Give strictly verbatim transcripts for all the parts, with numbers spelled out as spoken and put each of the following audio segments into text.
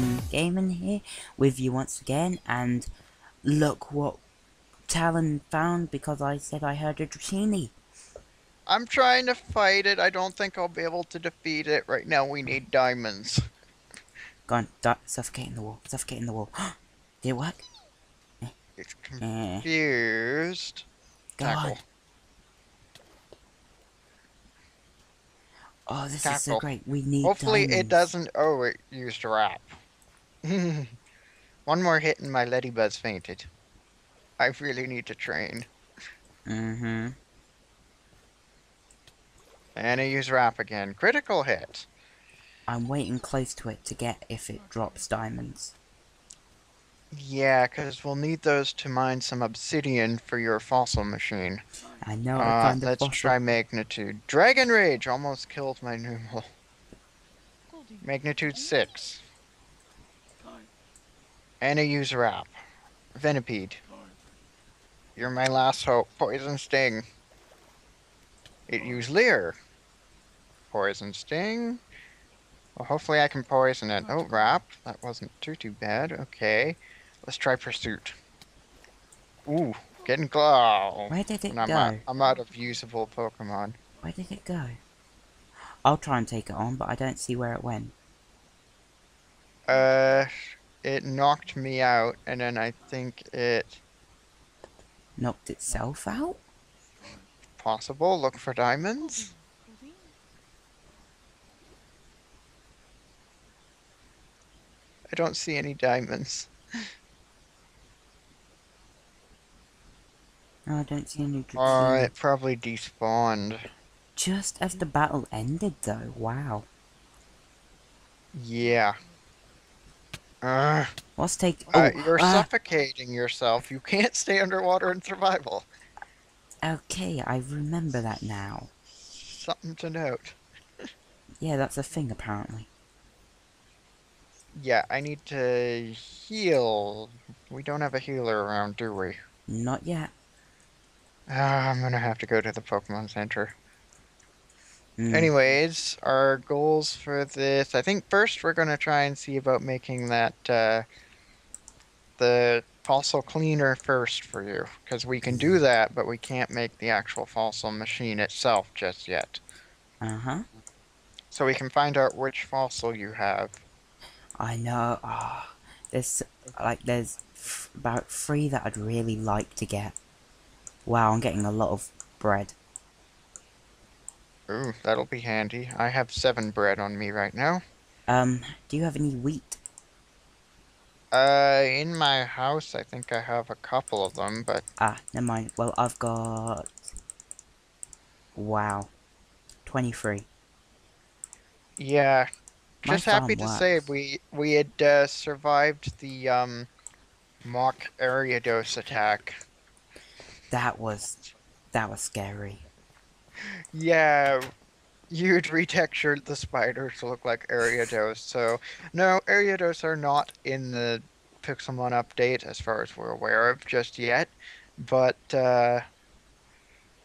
in gaming here with you once again, and look what Talon found because I said I heard a Dratini. I'm trying to fight it. I don't think I'll be able to defeat it right now. We need diamonds. Go on, di suffocate in the wall. Suffocate in the wall. Did it work? It's confused. God. Tackle. Oh, this Tackle. is so great. We need Hopefully diamonds. it doesn't... Oh, it used a wrap. One more hit and my Lediba's fainted. I really need to train. Mm-hmm. And I use wrap again. Critical hit. I'm waiting close to it to get if it drops diamonds. Yeah, because we'll need those to mine some obsidian for your fossil machine. I know. I uh, let's fossil. try magnitude. Dragon Rage almost killed my Numel. Magnitude six. And I use wrap. Venipede. You're my last hope. Poison Sting. It used Leer. Poison Sting. Well, hopefully I can poison it. Oh, wrap. That wasn't too, too bad. Okay. Let's try Pursuit. Ooh, getting glow. Where did it and I'm go? Out, I'm out of usable Pokemon. Where did it go? I'll try and take it on, but I don't see where it went. Uh, it knocked me out, and then I think it... Knocked itself out? Possible. Look for diamonds. I don't see any diamonds. No, I don't see any. Oh, it probably despawned. Just as the battle ended, though. Wow. Yeah. Uh, Let's take. Oh, uh, you're uh, suffocating yourself. You can't stay underwater in survival. Okay, I remember that now. Something to note. Yeah, that's a thing, apparently. Yeah, I need to heal. We don't have a healer around, do we? Not yet. Uh, I'm going to have to go to the Pokemon Center. Mm. Anyways, our goals for this... I think first we're going to try and see about making that... Uh, the... fossil cleaner first for you, because we can do that, but we can't make the actual fossil machine itself just yet. Uh-huh. So we can find out which fossil you have. I know. Oh, there's like there's f about three that I'd really like to get. Wow, I'm getting a lot of bread. Ooh, that'll be handy. I have seven bread on me right now. Um, do you have any wheat? Uh, in my house, I think I have a couple of them, but... Ah, never mind. Well, I've got... Wow. twenty-three. Yeah. My Just happy to works. say we we had uh, survived the um, mock Ariados attack. That was... That was scary. Yeah... You'd retextured the spiders to look like Ariados, so... No, Ariados are not in the Pixelmon update, as far as we're aware of, just yet. But, uh...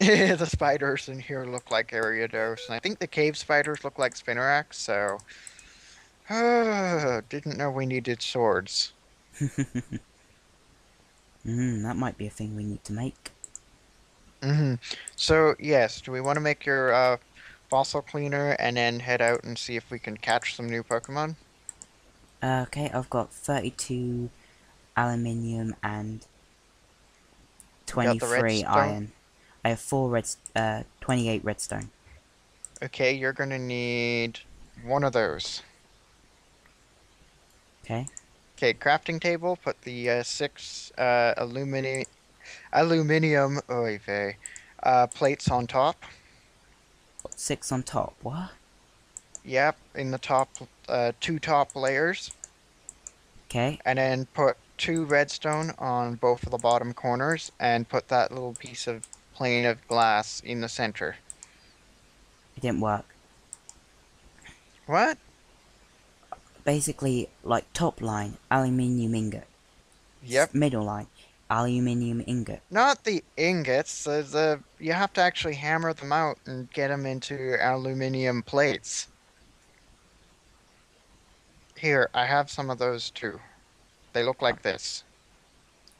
the spiders in here look like Ariados, and I think the cave spiders look like Spinarak, so... Didn't know we needed swords. mm, that might be a thing we need to make. Mm-hmm. So, yes, do we want to make your, uh... fossil cleaner and then head out and see if we can catch some new Pokemon? Okay, I've got thirty-two aluminium and twenty-three iron. I have four red, uh, twenty-eight redstone. Okay, you're gonna need one of those. Okay. Okay, crafting table. Put the uh, six uh, alumini aluminium oy vey, uh, plates on top. Six on top, what? Yep, in the top, uh, two top layers. Okay. And then put two redstone on both of the bottom corners, and put that little piece of plane of glass in the center. It didn't work. What? Basically, like, top line, aluminium ingot. Yep. Middle line. Aluminium ingot. Not the ingots. The, the you have to actually hammer them out and get them into aluminium plates. Here, I have some of those too. They look like this.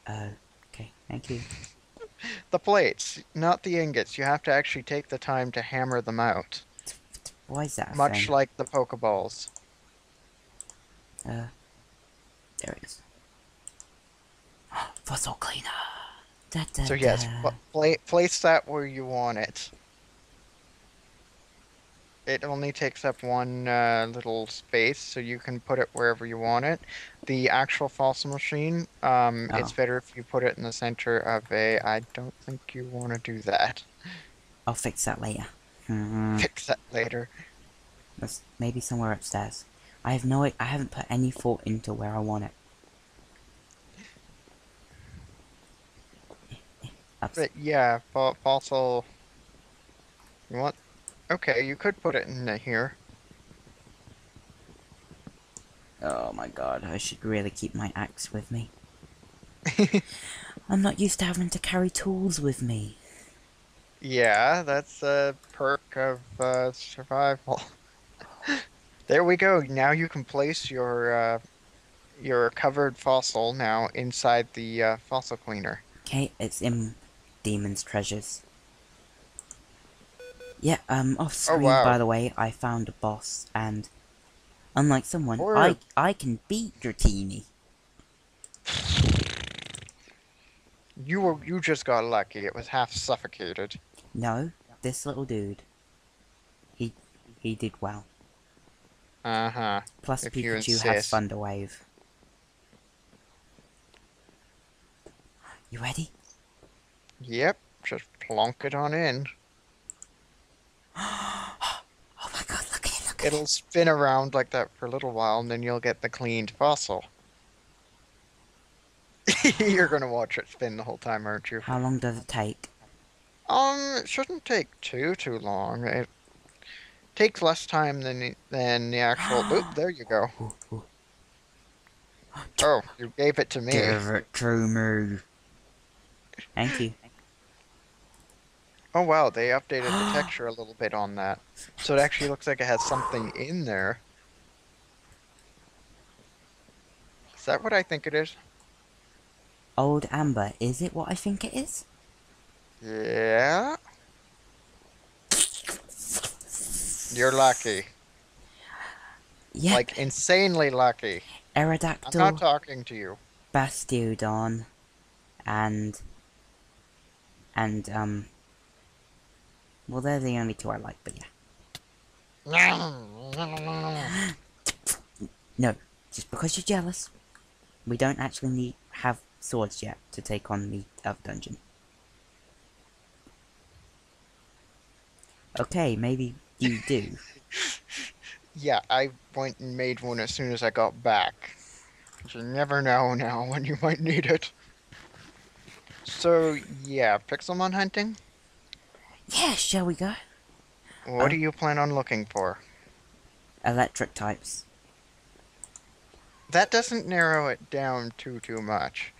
Uh, okay, thank you. The plates, not the ingots. You have to actually take the time to hammer them out. Why is that? Much thing? Like the Pokeballs. Uh, there it is. Fossil cleaner. Da, da, so yes, pla place that where you want it. It only takes up one uh, little space, so you can put it wherever you want it. The actual fossil machine, um, oh. it's better if you put it in the center of a... I don't think you want to do that. I'll fix that later. Mm-hmm. Fix that later. That's maybe somewhere upstairs. I have no... I haven't put any thought into where I want it. But yeah, fossil... You want... Okay, you could put it in here. Oh my god, I should really keep my axe with me. I'm not used to having to carry tools with me. Yeah, that's a perk of uh, survival. There we go. Now you can place your uh, your covered fossil now inside the uh, fossil cleaner. Okay, it's in Demon's Treasures. Yeah, um, off screen, oh, wow. by the way, I found a boss, and unlike someone, or... I I can beat Dratini. You were you just got lucky. It was half suffocated. No, this little dude. He he did well. Uh huh. Plus, if Pikachu has Thunder Wave. You ready? Yep. Just plonk it on in. Oh my god, look at it, look at it. It'll spin around like that for a little while, and then you'll get the cleaned fossil. You're gonna watch it spin the whole time, aren't you? How long does it take? Um, it shouldn't take too, too long. It takes less time than, than the actual... Oop, there you go. Ooh, ooh. Oh, you gave it to me. Give it to me. Thank you. Oh wow, they updated the texture a little bit on that. So it actually looks like it has something in there. Is that what I think it is? Old Amber, is it what I think it is? Yeah. You're lucky. Yep. Like, insanely lucky. Aerodactyl. I'm not talking to you. Bastiodon. And... And, um... Well, they're the only two I like, but yeah. No, just because you're jealous, we don't actually need have swords yet to take on the elf dungeon. Okay, maybe you do. Yeah, I went and made one as soon as I got back. You never know now when you might need it. So, yeah, Pixelmon hunting? Yeah, shall we go? What um, do you plan on looking for? Electric types. That doesn't narrow it down too, too much.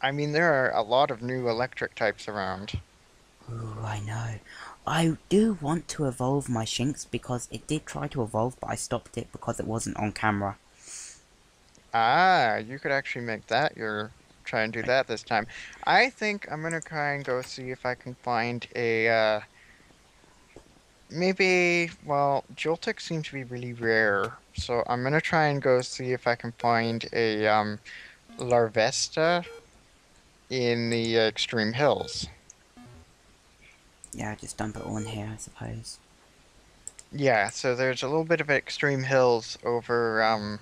I mean, there are a lot of new electric types around. Ooh, I know. I do want to evolve my Shinx because it did try to evolve, but I stopped it because it wasn't on camera. Ah, you could actually make that your... Try and do that this time. I think I'm gonna try and go see if I can find a uh, maybe. Well, Joltik seems to be really rare, so I'm gonna try and go see if I can find a um, Larvesta in the uh, extreme hills. Yeah, just dump it on here, I suppose. Yeah, so there's a little bit of extreme hills over um,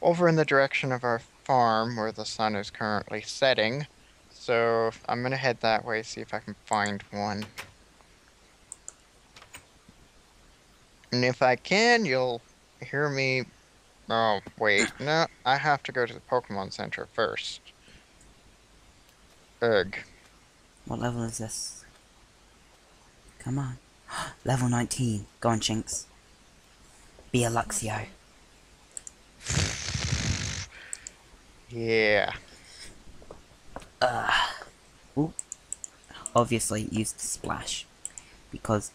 over in the direction of our farm where the sun is currently setting, so I'm gonna head that way, see if I can find one. And if I can, you'll hear me. Oh wait, no, I have to go to the Pokemon Center first. Ugh. What level is this? Come on. Level nineteen. Go on, Shinx. Be a Luxio. Yeah. Uh, ooh. Obviously used splash because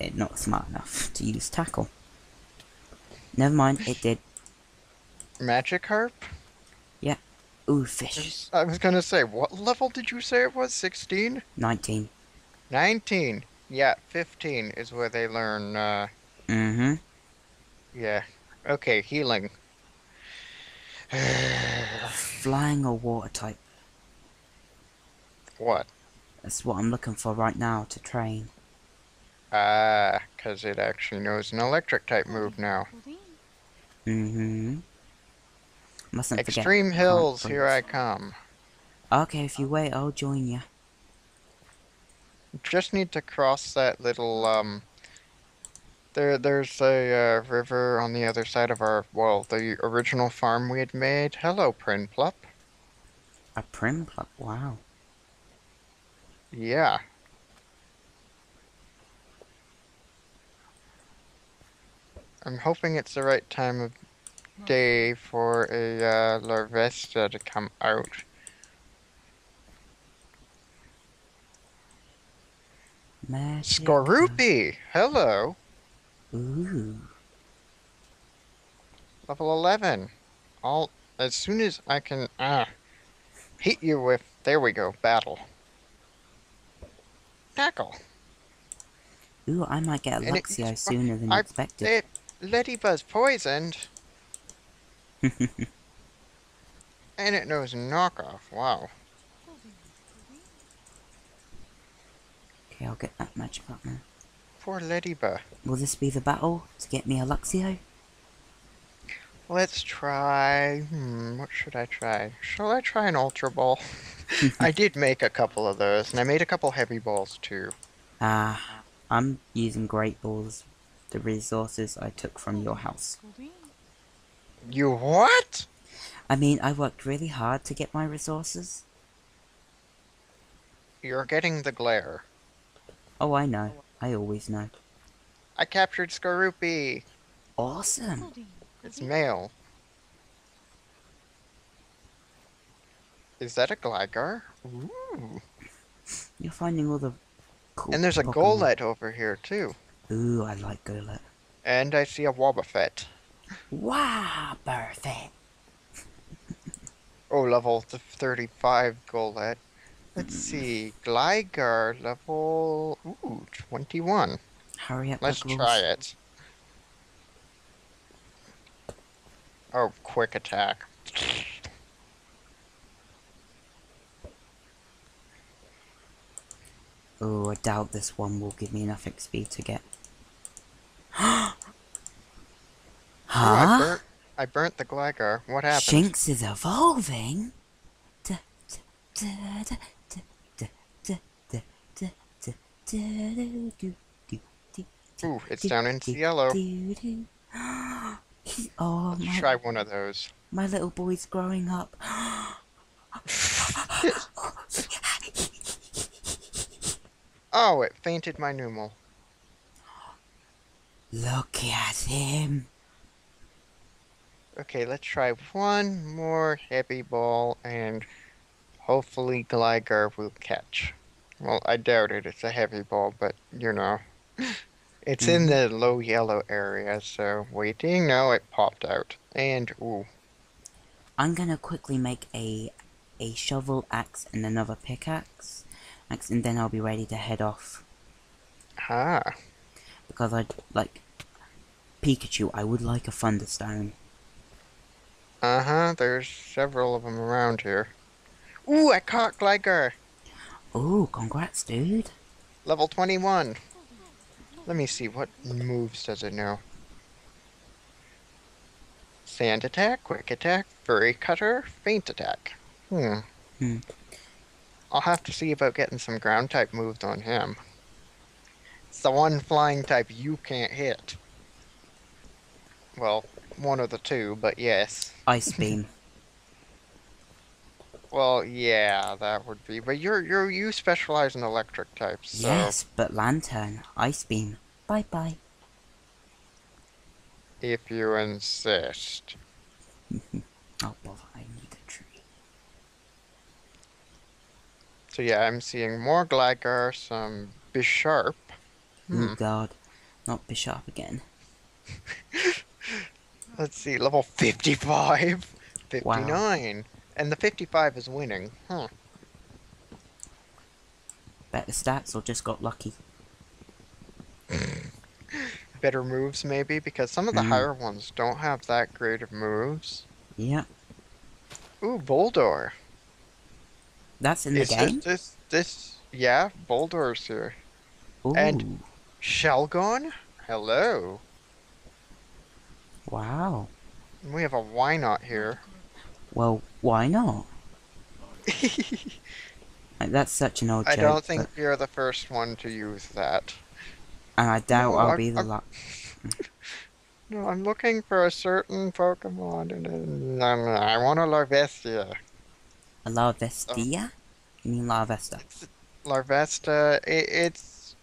it's not smart enough to use tackle. Never mind, it did. Magikarp? Yeah. Ooh, fish. I was gonna say, what level did you say it was? sixteen? nineteen. nineteen. Yeah, fifteen is where they learn, uh... Mm-hmm. Yeah. Okay, healing. Flying or water type? What? That's what I'm looking for right now to train. Ah, uh, because it actually knows an electric type move now. Mm-hmm. Mustn't forget. Extreme hills, here I come. Okay, if you wait, I'll join you. Just need to cross that little, um... There, there's a uh, river on the other side of our, well, the original farm we had made. Hello, Prinplup. A Prinplup, wow. Yeah. I'm hoping it's the right time of day for a uh, Larvesta to come out. Magic. Skorupi! Hello! Ooh. Level eleven. All as soon as I can ah hit you with there we go, battle. Tackle. Ooh, I might get a Luxio it, sooner than I, expected. It, Lediba's poisoned. And it knows knockoff, wow. Okay, I'll get that magic up now. Poor Lediba. Will this be the battle to get me a Luxio? Let's try... Hmm, what should I try? Shall I try an Ultra Ball? I did make a couple of those, and I made a couple heavy balls too. Ah, uh, I'm using Great Balls, the resources I took from your house. You what? I mean, I worked really hard to get my resources. You're getting the glare. Oh, I know. I always know. I captured Skorupi. Awesome. It's male. Is that a Gligar? Ooh. You're finding all the cool. And there's a Golet over here too. Ooh, I like Golet. And I see a Wobbuffet. Wow, perfect. Oh, level thirty-five Golet. Let's see, Gligar level ooh, twenty-one. Hurry up, let's try it. Oh, quick attack. Oh, I doubt this one will give me enough X P to get. Huh? Oh, I, burnt, I burnt the Gligar. What happened? Shinx is evolving. Da, da, da, da. Ooh, it's down into yellow. Oh, let's try one of those. My little boy's growing up. Oh, it fainted my Numel. Look at him. Okay, let's try one more heavy ball and hopefully Gligar will catch. Well, I doubt it. It's a heavy ball, but, you know. It's mm. in the low yellow area, so waiting. No, it popped out. And, ooh. I'm going to quickly make a a shovel, axe, and another pickaxe. Axe, and then I'll be ready to head off. Ah. Because I'd, like, Pikachu, I would like a Thunderstone. Uh-huh. There's several of them around here. Ooh, I caught Gligar. Oh, congrats, dude. Level twenty-one. Let me see, what moves does it know? Sand attack, quick attack, furry cutter, feint attack. Hmm. Hmm. I'll have to see about getting some ground type moves on him. It's the one flying type you can't hit. Well, one of the two, but yes. Ice beam. Well, yeah, that would be. But you're you're you specialize in electric types. So. Yes, but lantern, ice beam, bye bye. If you insist. Oh bother! I need a tree. So yeah, I'm seeing more Gligar, some Bisharp. Oh hmm. God, not Bisharp again. Let's see, level fifty-five, fifty-nine, wow. And the fifty-five is winning, huh? Bet the stats or just got lucky. Better moves maybe, because some of the mm. higher ones don't have that great of moves. Yeah. Ooh, Bulldor. That's in the is game? This, this, this, yeah, Bulldor's here. Ooh. And Shelgon? Hello. Wow. We have a why not here. Well, why not? Like, that's such an old I joke. I don't think but... you're the first one to use that. And I doubt no, I'll I'm, be the luck. No, I'm looking for a certain Pokemon, and I want a Larvesta. A Larvesta? Oh. You mean Larvesta? It's, Larvesta, it, it's...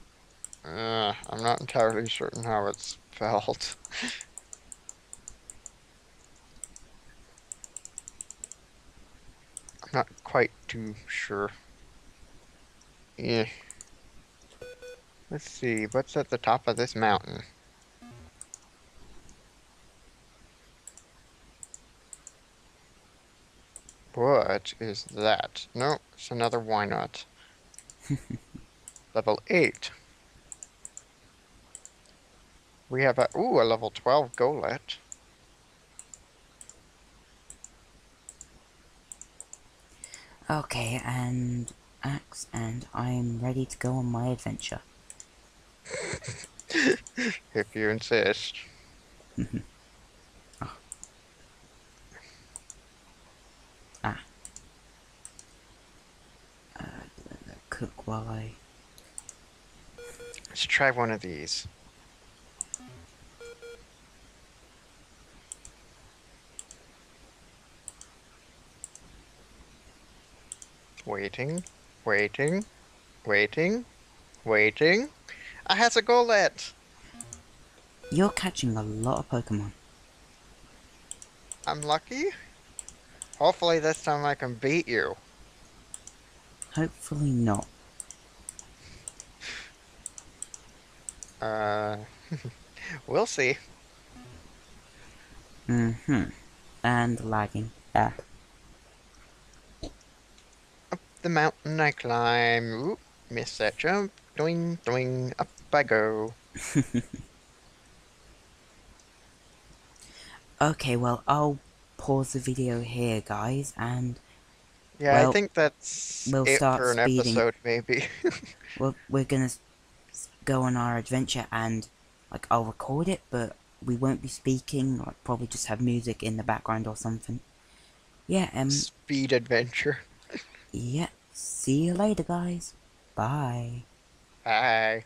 Uh, I'm not entirely certain how it's spelled. I'm not quite too sure. Yeah. Let's see, what's at the top of this mountain? What is that? No, it's another why not. Level eight. We have a, ooh, a level twelve Golet. Okay, and Axe, and I'm ready to go on my adventure. If you insist. Mm-hmm. Oh. Ah. Uh, cook while I. Let's try one of these. Waiting, waiting, waiting, waiting. I had a Golet! You're catching a lot of Pokemon. I'm lucky? Hopefully this time I can beat you. Hopefully not. Uh... We'll see. Mm-hmm. And lagging. Ah. Up the mountain I climb. Oop, missed that jump. Doing, doing, up I go. Okay, well, I'll pause the video here, guys, and... Yeah, well, I think that's we'll it start for an speeding. episode, maybe. Well, we're gonna go on our adventure, and, like, I'll record it, but we won't be speaking, like, probably just have music in the background or something. Yeah, um... Speed adventure. Yeah, see you later, guys. Bye. Hi.